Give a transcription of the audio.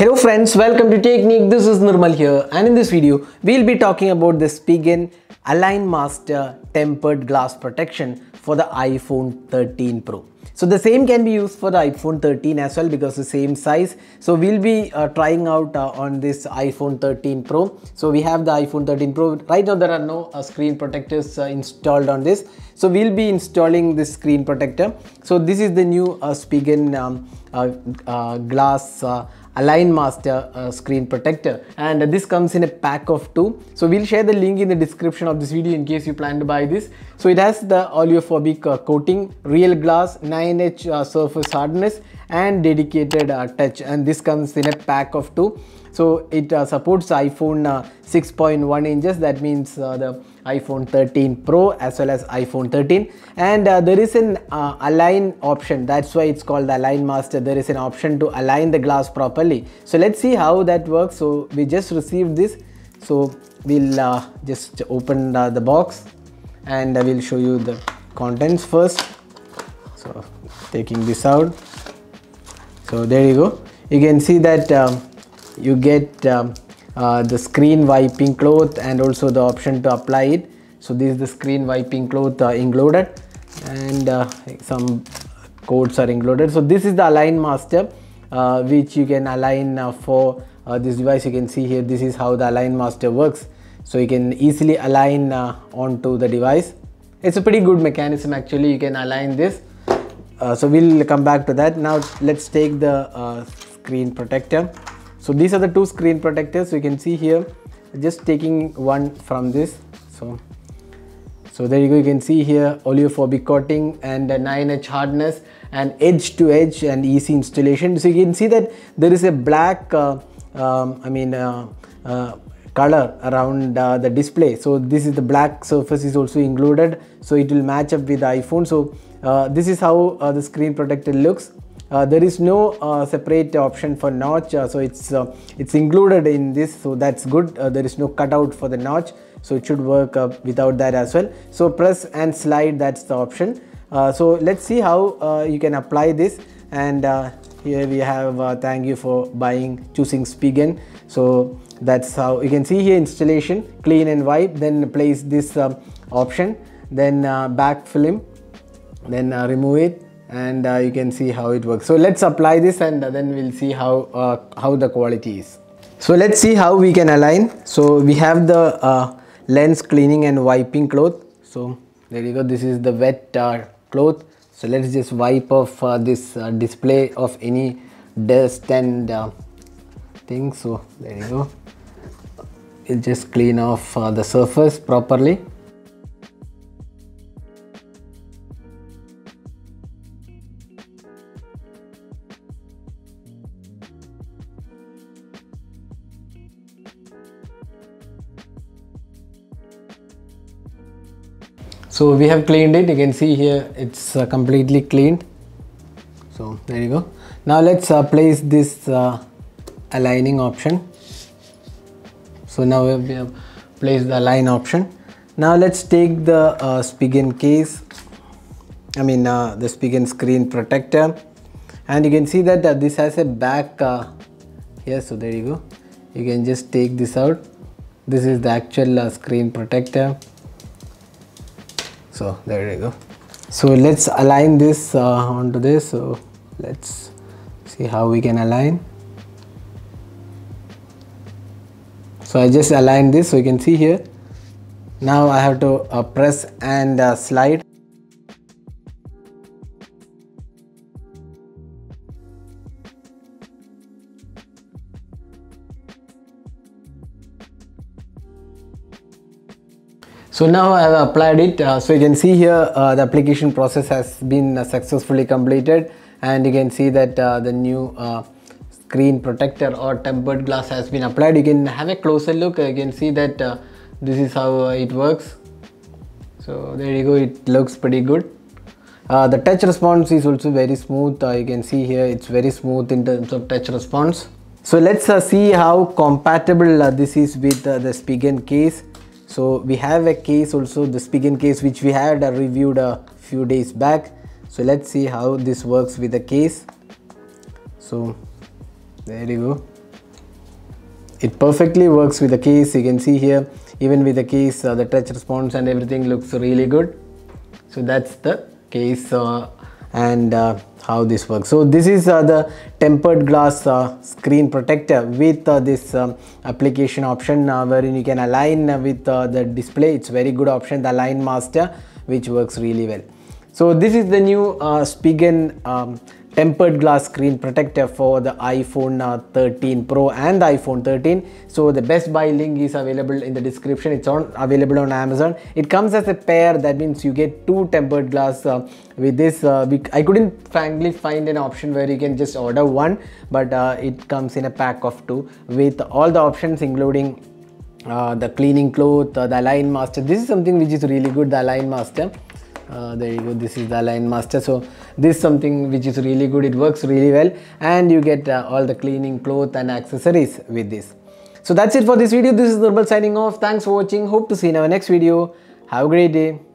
Hello friends, welcome to Technique. This is Nirmal here, and in this video we'll be talking about the Spigen Align Master tempered glass protection for the iPhone 13 Pro. So the same can be used for the iPhone 13 as well because the same size. So we'll be trying out on this iPhone 13 Pro. So we have the iPhone 13 Pro. Right now there are no screen protectors installed on this. So we'll be installing this screen protector. So this is the new Spigen glass Align Master screen protector, and this comes in a pack of 2. So we'll share the link in the description of this video in case you plan to buy this. So it has the oleophobic coating, real glass, 9H surface hardness, and dedicated touch, and this comes in a pack of 2. So it supports iPhone 6.1 inches, that means the iPhone 13 Pro as well as iPhone 13, and there is an align option. That's why it's called the Align Master. There is an option to align the glass properly. So let's see how that works. So we just received this, so we'll just open the box and I will show you the contents first. So taking this out, so there you go. You can see that you get the screen wiping cloth and also the option to apply it. So this is the screen wiping cloth included, and some codes are included. So this is the Align Master which you can align for this device. You can see here, this is how the Align Master works. So you can easily align onto the device. It's a pretty good mechanism actually. You can align this. So we'll come back to that. Now let's take the screen protector. So these are the 2 screen protectors. You can see here, just taking one from this. So there you go. You can see here oleophobic coating and 9H hardness and edge to edge and easy installation. So you can see that there is a black color around the display. So this is the black surface is also included, so it will match up with the iPhone. So this is how the screen protector looks. There is no separate option for notch, so it's included in this, so that's good. There is no cutout for the notch, so it should work without that as well. So press and slide, that's the option. So let's see how you can apply this, and here we have thank you for choosing Spigen. So that's how you can see here, installation, clean and wipe, then place this option, then back film, then remove it, and you can see how it works. So let's apply this, and then we'll see how the quality is. So let's see how we can align. So we have the lens cleaning and wiping cloth. So there you go, this is the wet cloth. So let's just wipe off this display of any dust and things. So there you go, it'll just clean off the surface properly. So we have cleaned it. You can see here, it's completely cleaned. So there you go. Now let's place this aligning option. So now we have placed the align option. Now let's take the Spigen case, the Spigen screen protector, and you can see that this has a back here. So there you go, you can just take this out. This is the actual screen protector. So there you go. So let's align this onto this. So let's see how we can align. So I just aligned this, so you can see here. Now I have to press and slide. So now I have applied it. So you can see here the application process has been successfully completed, and you can see that the new screen protector or tempered glass has been applied. You can have a closer look. You can see that this is how it works. So there you go, it looks pretty good. The touch response is also very smooth. You can see here, it's very smooth in terms of touch response. So let's see how compatible this is with the Spigen case. So we have a case also, the Spigen case, which we had reviewed a few days back. So let's see how this works with the case. So there you go, It perfectly works with the case. You can see here, even with the case, the touch response and everything looks really good. So that's the case and how this works. So this is the tempered glass screen protector with this application option wherein you can align with the display. It's very good option, the Align Master, which works really well. So this is the new Spigen tempered glass screen protector for the iPhone 13 Pro and the iPhone 13. So the Best Buy link is available in the description. It's available on Amazon. It comes as a pair. That means you get two tempered glass with this. I couldn't frankly find an option where you can just order one, but it comes in a pack of two with all the options, including the cleaning cloth, the Align Master. This is something which is really good, the Align Master. There you go, this is the Align Master. So this is something which is really good. It works really well, and you get all the cleaning cloth and accessories with this. So that's it for this video. This is Nirmal signing off. Thanks for watching. Hope to see you in our next video. Have a great day.